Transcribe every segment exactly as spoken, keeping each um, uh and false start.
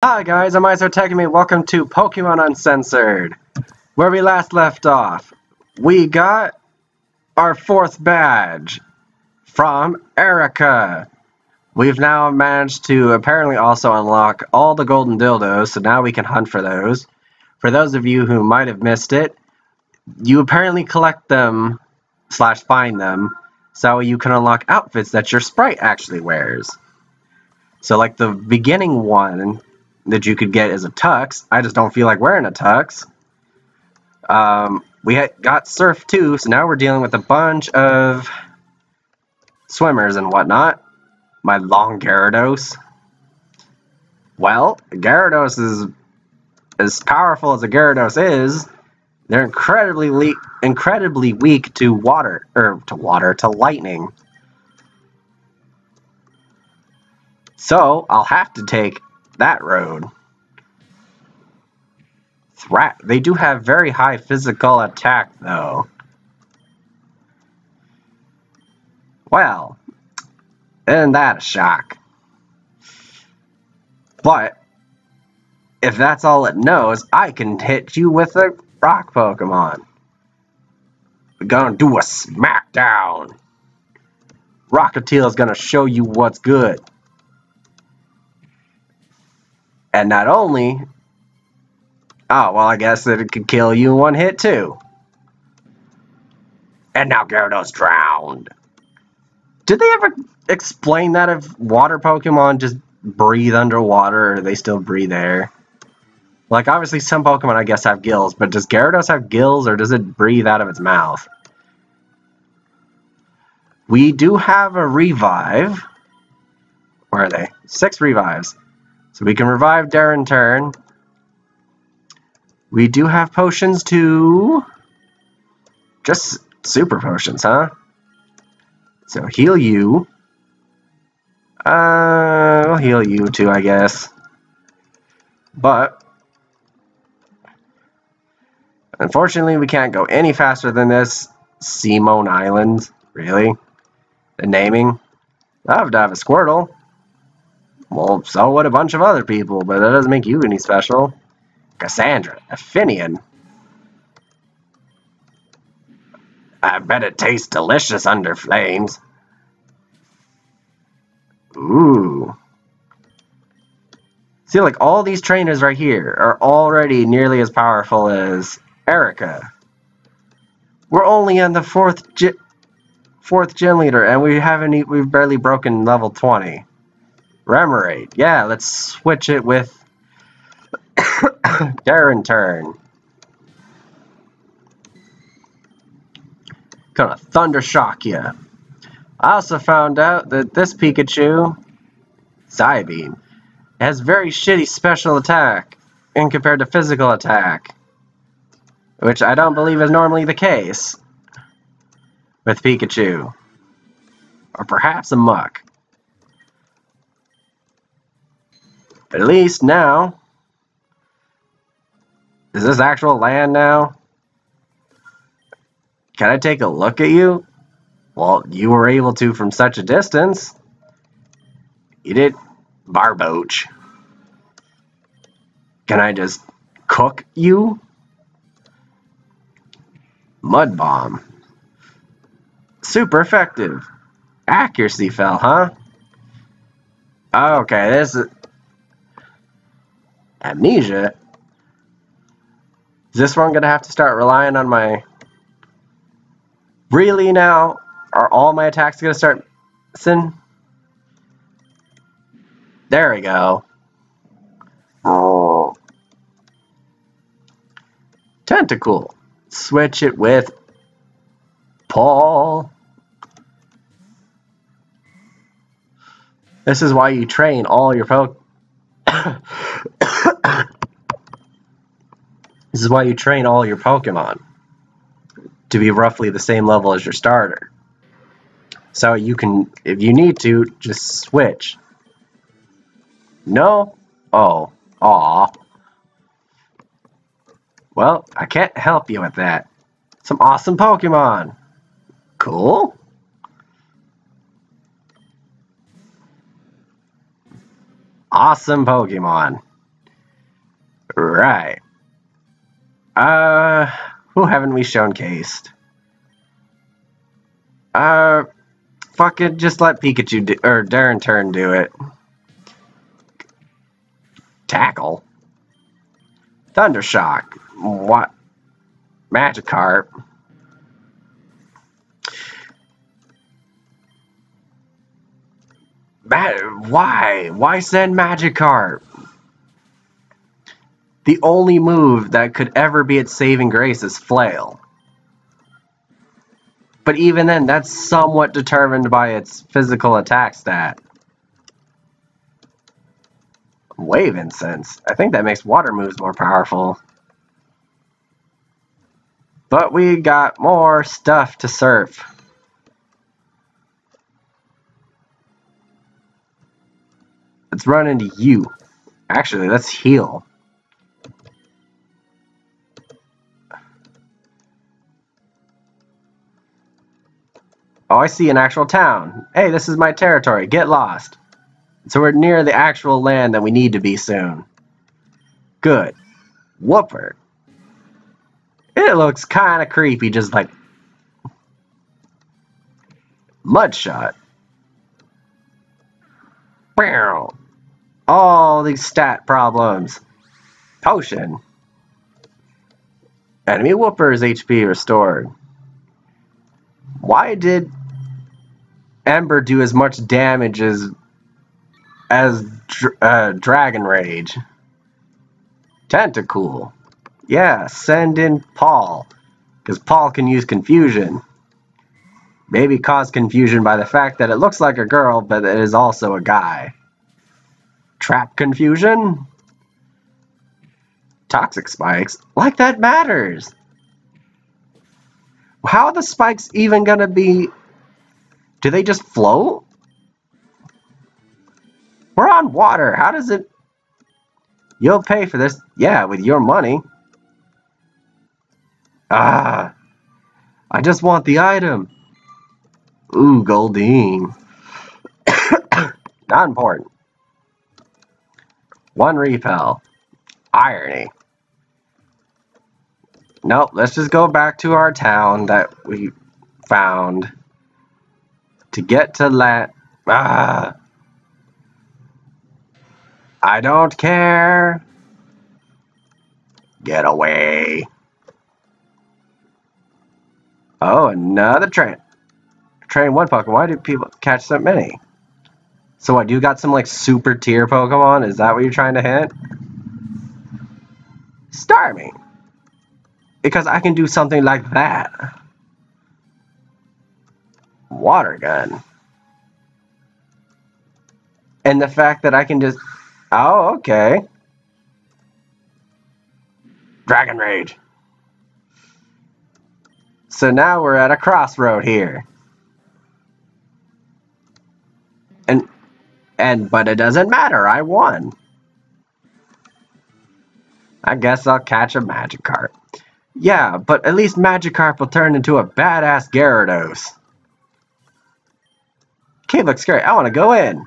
Hi guys, I'm Izua Tekami. Welcome to Pokemon Uncensored. Where we last left off, we got our fourth badge from Erica. We've now managed to apparently also unlock all the golden dildos, so now we can hunt for those. For those of you who might have missed it, you apparently collect them, slash find them, so you can unlock outfits that your sprite actually wears. So like the beginning one that you could get is a tux. I just don't feel like wearing a tux. Um, we had, got surf too, so now we're dealing with a bunch of swimmers and whatnot. My long Gyarados. Well, Gyarados is as powerful as a Gyarados is. They're incredibly le incredibly weak to water, or to water, to lightning. So I'll have to take that road. Thra they do have very high physical attack though. Well, isn't that a shock? But if that's all it knows, I can hit you with a rock Pokemon. We're gonna do a smackdown. Rocketeel is gonna show you what's good. And not only... Oh, well, I guess that it could kill you in one hit, too. And now Gyarados drowned. Did they ever explain that if water Pokemon just breathe underwater, or they still breathe air? Like, obviously, some Pokemon, I guess, have gills, but does Gyarados have gills, or does it breathe out of its mouth? We do have a revive. Where are they? Six revives. So we can revive Darren Turn. We do have potions too. Just super potions, huh? So heal you. Uh, we'll heal you too, I guess. But unfortunately, we can't go any faster than this. Seamone Island, really? The naming. I have to have a Squirtle. Well, so would a bunch of other people, but that doesn't make you any special. Cassandra Affinian. I bet it tastes delicious under flames. Ooh. See, like, all these trainers right here are already nearly as powerful as Erica. We're only on the fourth, ge fourth gym leader, and we haven't, we've barely broken level twenty. Remoraid. Yeah, let's switch it with Darren Turn. Gonna thunder shock you. I also found out that this Pikachu, Zybean, has very shitty special attack in compared to physical attack, which I don't believe is normally the case with Pikachu, or perhaps a Muck. At least now. Is this actual land now? Can I take a look at you? Well, you were able to from such a distance. You did Barboach. Can I just cook you? Mud Bomb. Super effective. Accuracy fell, huh? Okay, this is... Amnesia? Is this one gonna have to start relying on my... Really now? Are all my attacks gonna start missing? There we go. Oh. Tentacool. Switch it with Paul. This is why you train all your Pokemon. This is why you train all your Pokemon to be roughly the same level as your starter. So you can, if you need to, just switch. No? Oh. Aw. Well, I can't help you with that. Some awesome Pokemon. Cool. Awesome Pokemon. Right. Uh, who haven't we showcased? Uh, fuck it, just let Pikachu do, or Darren Turn do it. Tackle? Thundershock. What? Magikarp. Ma- why? Why send Magikarp? The only move that could ever be its saving grace is Flail. But even then, that's somewhat determined by its physical attack stat. Wave Incense. I think that makes water moves more powerful. But we got more stuff to surf. Let's run into you. Actually, let's heal. Oh, I see an actual town. Hey, this is my territory. Get lost. So we're near the actual land that we need to be soon. Good. Whooper. It looks kind of creepy, just like... Mudshot. Bow. All these stat problems. Potion. Enemy Whooper's H P restored. Why did Ember do as much damage as... as uh, Dragon Rage? Tentacool. Yeah, send in Paul, because Paul can use confusion. Maybe cause confusion by the fact that it looks like a girl, but it is also a guy. Trap confusion? Toxic spikes? Like that matters! How are the spikes even gonna be... Do they just float? We're on water, how does it... You'll pay for this, yeah, with your money. Ah, I just want the item. Ooh, Goldeen. Not important. One repel. Irony. Nope, let's just go back to our town that we found. To get to land. Ah. I don't care. Get away. Oh, another train. Train one Pokemon. Why do people catch so many? So what, you got some like super tier Pokemon? Is that what you're trying to hint? Starmie. Because I can do something like that. Water gun. And the fact that I can just... Oh, okay. Dragon Rage. So now we're at a crossroad here. And, and, but it doesn't matter, I won. I guess I'll catch a Magikarp. Yeah, but at least Magikarp will turn into a badass Gyarados. Okay, looks great. I want to go in.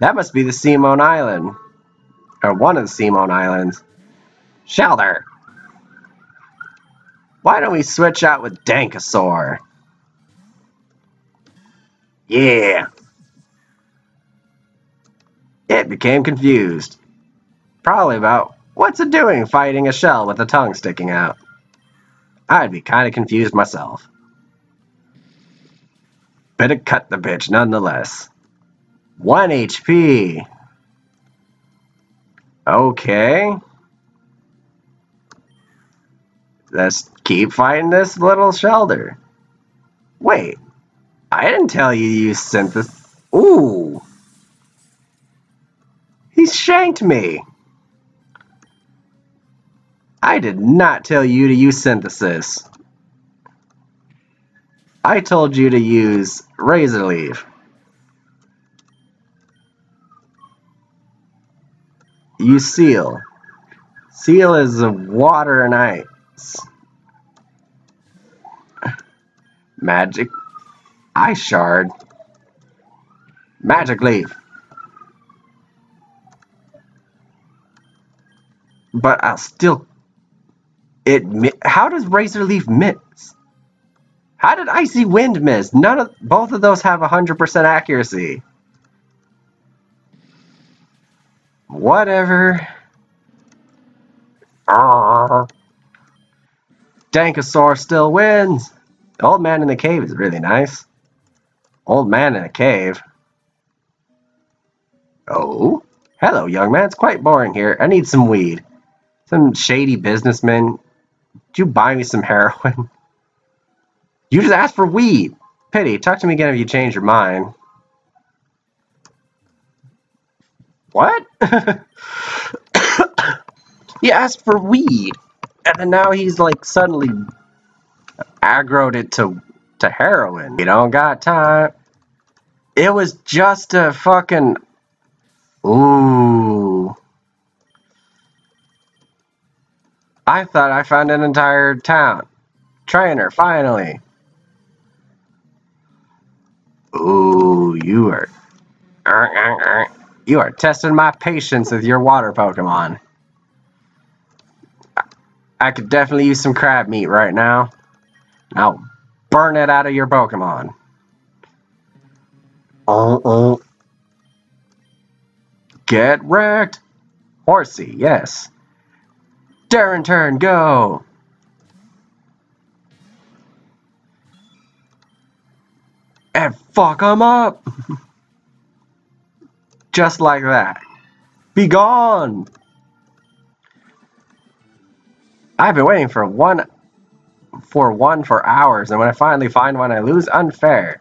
That must be the Seamone Island. Or one of the Seamone Islands. Shelter! Why don't we switch out with Dankasaur? Yeah! It became confused. Probably about, what's it doing fighting a shell with a tongue sticking out? I'd be kinda confused myself. Better cut the bitch nonetheless. One H P. Okay. Let's keep fighting this little shelter. Wait. I didn't tell you to use synthesis. Ooh. He shanked me. I did not tell you to use synthesis. I told you to use Razor Leaf. You seal. Seal is water and ice. Magic Ice Shard. Magic Leaf. but I'll still admit, how does Razor Leaf miss? How did Icy Wind miss? None of both of those have one hundred percent accuracy. Whatever. Arrgh. Dankasaur still wins. Old Man in the Cave is really nice. Old Man in a Cave. Oh. Hello, young man. It's quite boring here. I need some weed. Some shady businessman. Could you buy me some heroin? You just asked for weed. Pity. Talk to me again if you change your mind. What? He asked for weed. And then now he's like suddenly aggroed it to, to heroin. You don't got time. It was just a fucking... Ooh. I thought I found an entire town. Trainer, finally. Ooh, you are... You are testing my patience with your water Pokemon. I could definitely use some crab meat right now. I'll burn it out of your Pokemon. Oh, oh. Get wrecked. Horsey, yes. Darren Turn, go. And fuck him up. Just like that. Be gone! I've been waiting for one for one for hours, and when I finally find one, I lose. Unfair.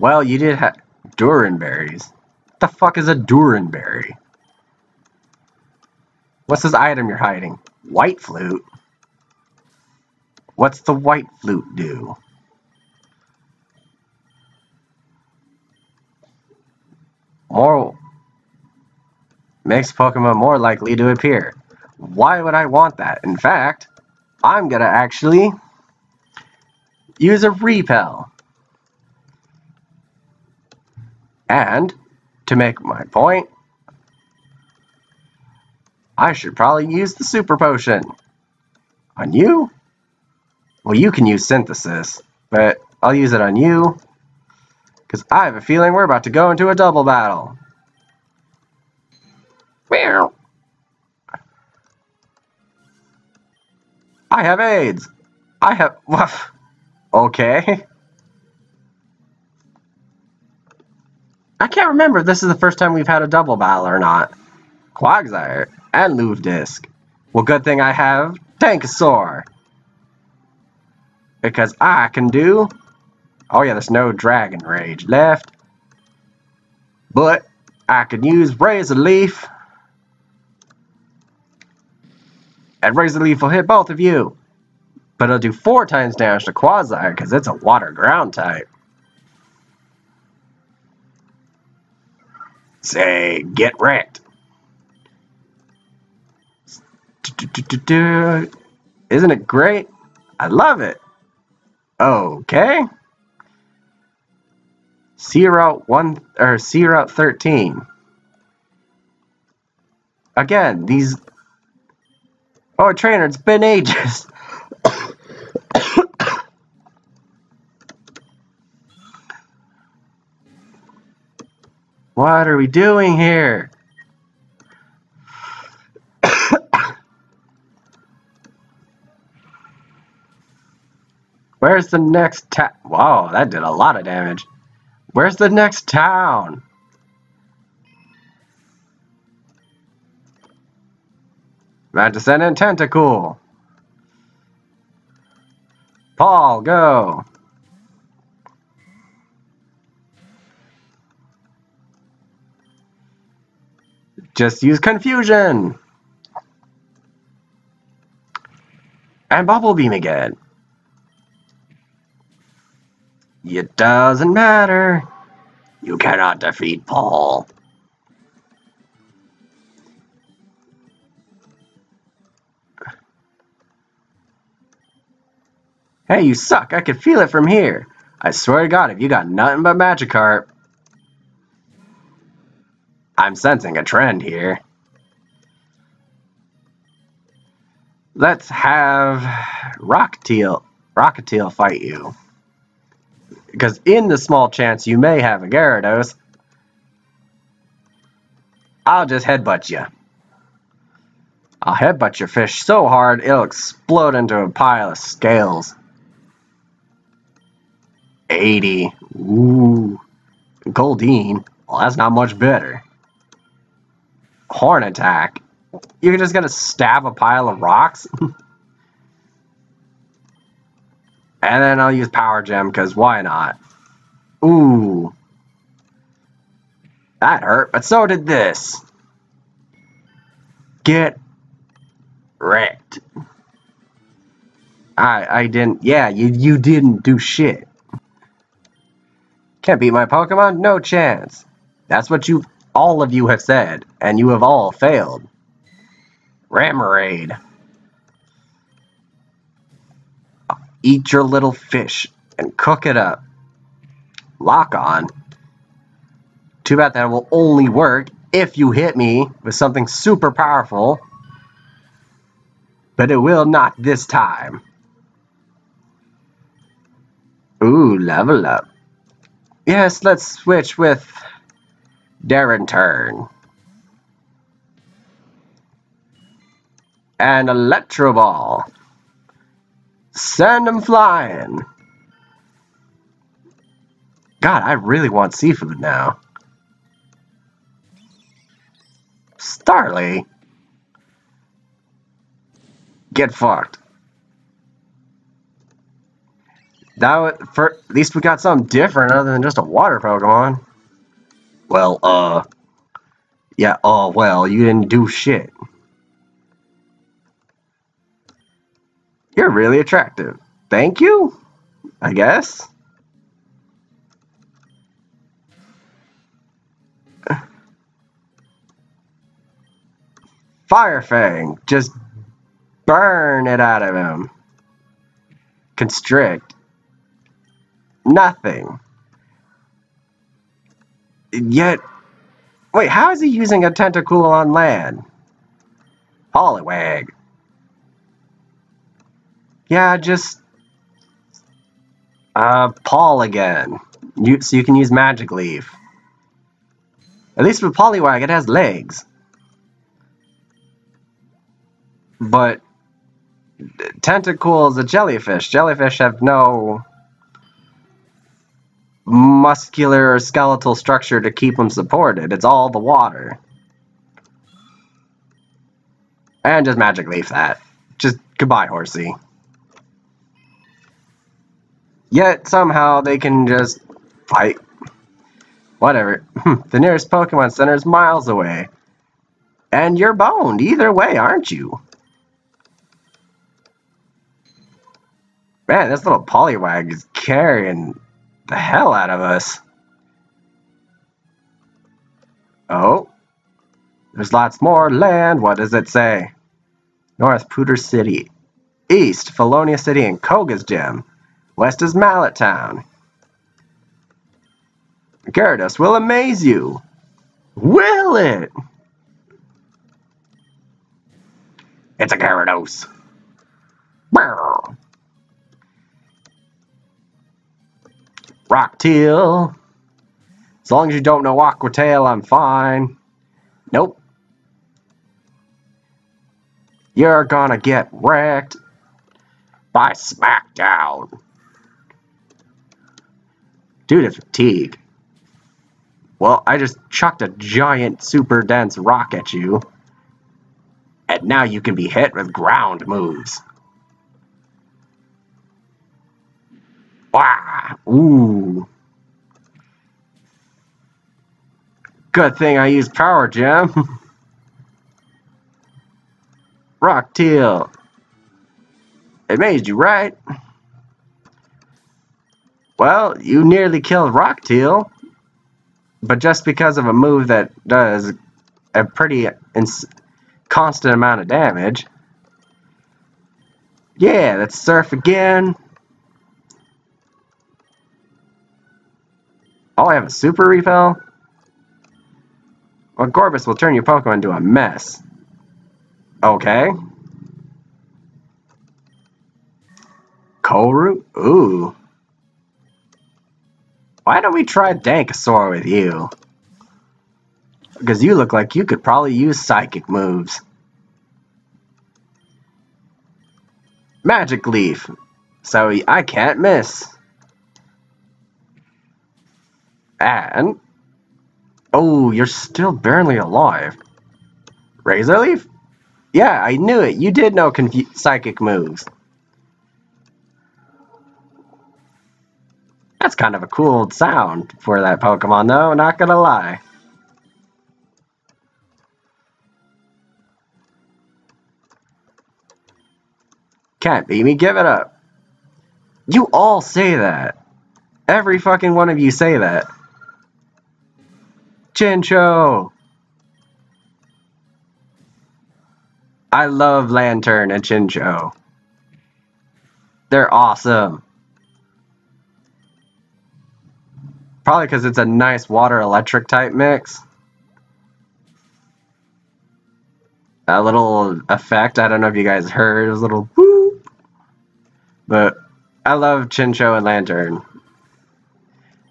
Well, you did have Duranberries. What the fuck is a Duranberry? What's this item you're hiding? White flute? What's the white flute do? More makes Pokemon more likely to appear. Why would I want that? In fact, I'm gonna actually use a repel. And to make my point, I should probably use the super potion on you. Well, you can use synthesis, but I'll use it on you. Because I have a feeling we're about to go into a double battle. Meow. I have AIDS. I have... Woof. Okay. I can't remember if this is the first time we've had a double battle or not. Quagsire and Luvedisc. Well, good thing I have Tankasaur. Because I can do... Oh yeah, there's no Dragon Rage left. But I could use Razor Leaf. And Razor Leaf will hit both of you. But it'll do four times damage to Quagsire because it's a water ground type. Say, get wrecked. Isn't it great? I love it. Okay. C route one or C route thirteen. Again, these. Oh, trainer, it's been ages. What are we doing here? Where's the next ta- Wow, that did a lot of damage. Where's the next town? About to send in Tentacool. Paul, go. Just use confusion. And Bubble Beam again. It doesn't matter. You cannot defeat Paul. Hey, you suck. I could feel it from here. I swear to God, if you got nothing but Magikarp. I'm sensing a trend here. Let's have Rocketeel, Rocketeel fight you. Because in the small chance you may have a Gyarados, I'll just headbutt you. I'll headbutt your fish so hard it'll explode into a pile of scales. eighty. Ooh. Goldeen. Well, that's not much better. Horn attack. You're just gonna stab a pile of rocks? And then I'll use Power Gem, because why not? Ooh. That hurt, but so did this. Get wrecked. I I didn't... Yeah, you, you didn't do shit. Can't beat my Pokemon? No chance. That's what you... all of you have said, and you have all failed. Remoraid. Eat your little fish and cook it up. Lock on. Too bad that will only work if you hit me with something super powerful. But it will not this time. Ooh, level up. Yes, let's switch with Darren Turn. And Electro Ball. Send them flying. God, I really want seafood now. Starly. Get fucked. That would, for, at least we got something different other than just a water Pokemon. Well, uh. Yeah, oh, well, you didn't do shit. You're really attractive. Thank you, I guess. Fire Fang. Just burn it out of him. Constrict. Nothing. Yet... Wait, how is he using a Tentacool on land? Poliwag. Yeah, just uh, Paul again. You, so you can use Magic Leaf. At least with Poliwag, it has legs. But Tentacool is a jellyfish. Jellyfish have no muscular or skeletal structure to keep them supported. It's all the water. And just Magic Leaf that. Just goodbye, horsey. Yet, somehow, they can just fight. Whatever. The nearest Pokemon Center is miles away. And you're boned either way, aren't you? Man, this little Poliwag is carrying the hell out of us. Oh. There's lots more land. What does it say? North, Pooter City. East, Felonia City and Koga's Gem. West is Mallet Town. Gyarados will amaze you. Will it? It's a Gyarados. Rocketeel. As long as you don't know Aqua Tail, I'm fine. Nope. You're gonna get wrecked by Smackdown. Due to fatigue. Well, I just chucked a giant super dense rock at you. And now you can be hit with ground moves. Wow. Ooh. Good thing I used Power Gem. Rocketeel. It made you, right? Well, you nearly killed Rocketeel, but just because of a move that does a pretty constant amount of damage. Yeah, let's surf again. Oh, I have a super repel? Well, Gorbis will turn your Pokemon into a mess. Okay. Koru? Ooh. Why don't we try Dankasaur with you? Because you look like you could probably use psychic moves. Magic Leaf. So I can't miss. And... oh, you're still barely alive. Razor Leaf? Yeah, I knew it. You did know confu- psychic moves. That's kind of a cool sound for that Pokemon, though, not gonna lie. Can't beat me, give it up. You all say that. Every fucking one of you say that. Chinchou! I love Lanturn and Chinchou. They're awesome. Probably because it's a nice water-electric type mix. That little effect, I don't know if you guys heard, it was a little whoop. But I love Chinchou and Lanturn.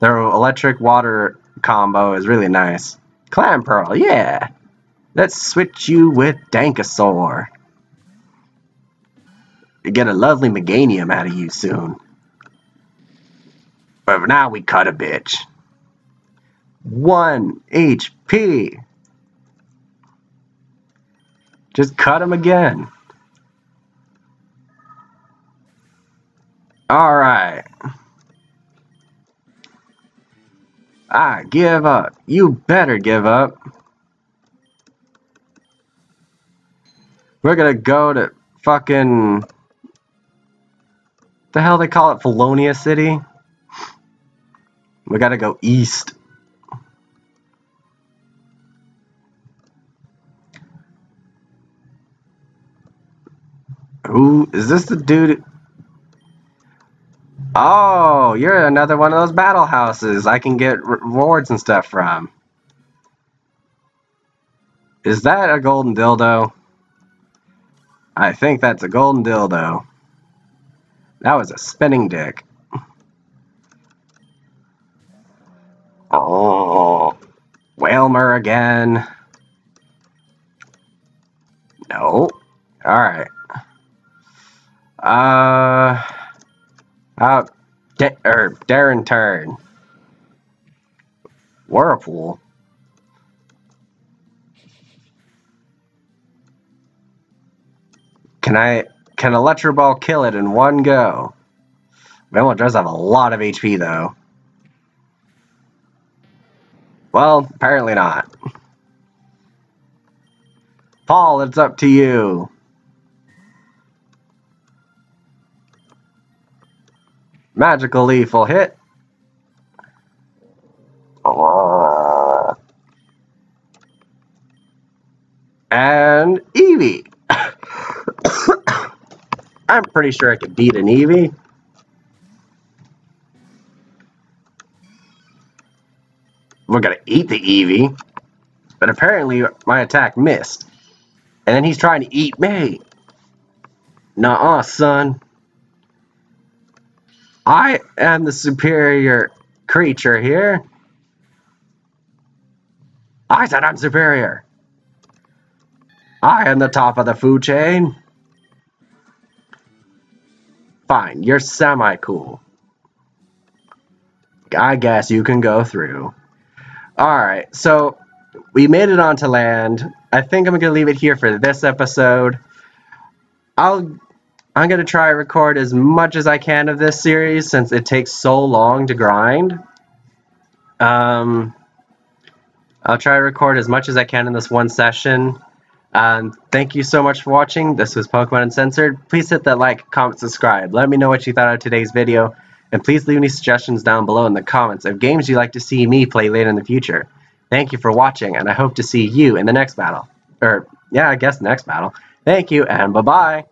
Their electric-water combo is really nice. Clamperl, yeah! Let's switch you with Dankasaur. Get a lovely Meganium out of you soon. But for now, we cut a bitch. one H P. Just cut him again. Alright. I give up. You better give up. We're gonna go to fucking... the hell they call it? Felonia City? We gotta go east. Who is this the dude? Oh, you're another one of those battle houses I can get rewards and stuff from. Is that a golden dildo? I think that's a golden dildo. That was a spinning dick. Oh, Whalmer again. No. Alright. Uh. Uh. Da er, Darren Turn. Whirlpool. Can I. Can Electro Ball kill it in one go? Whalmer does have a lot of H P, though. Well, apparently not. Paul, it's up to you. Magical Leaf will hit. Oh. And Eevee. I'm pretty sure I could beat an Eevee. We're gonna eat the Eevee, but apparently my attack missed. And then he's trying to eat me. Nuh-uh, son. I am the superior creature here. I said I'm superior. I am the top of the food chain. Fine, you're semi-cool. I guess you can go through. Alright, so we made it onto land. I think I'm going to leave it here for this episode. I'll, I'm going to try to record as much as I can of this series since it takes so long to grind. Um, I'll try to record as much as I can in this one session. Um, thank you so much for watching. This was Pokemon Uncensored. Please hit that like, comment, subscribe. Let me know what you thought of today's video. And please leave any suggestions down below in the comments of games you'd like to see me play later in the future. Thank you for watching, and I hope to see you in the next battle. Or, yeah, I guess next battle. Thank you, and bye-bye!